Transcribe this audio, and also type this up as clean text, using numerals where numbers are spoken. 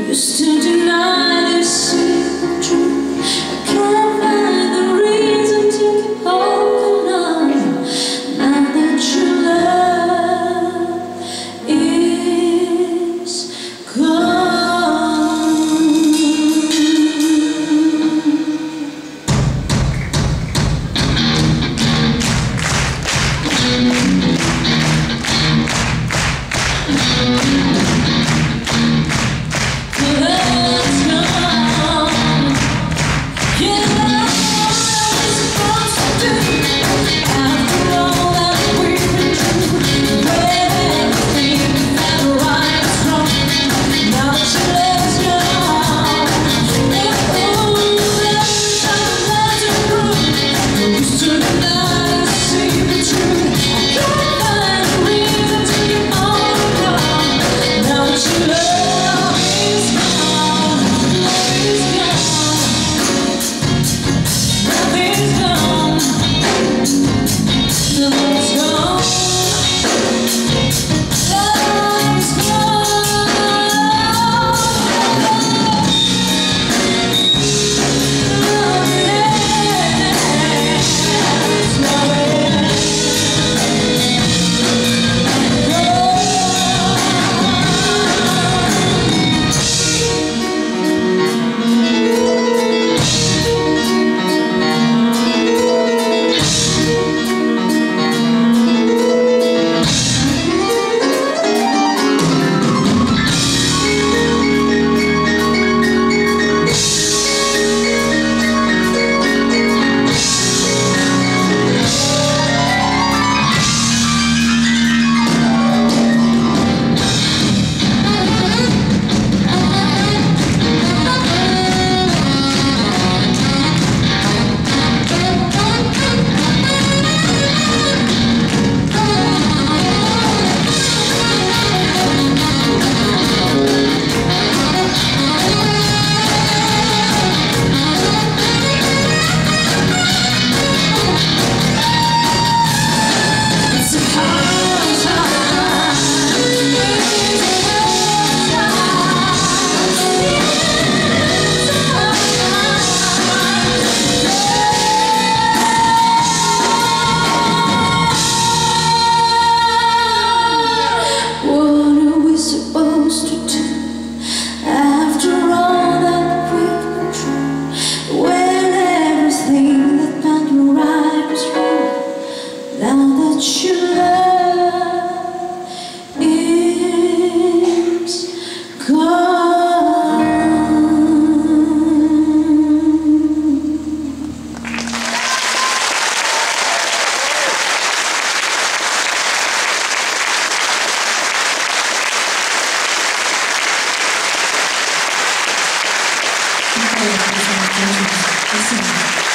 Used to deny this secret truth. I can't find the reason to keep holding on. Now that your love is gone. Thank you.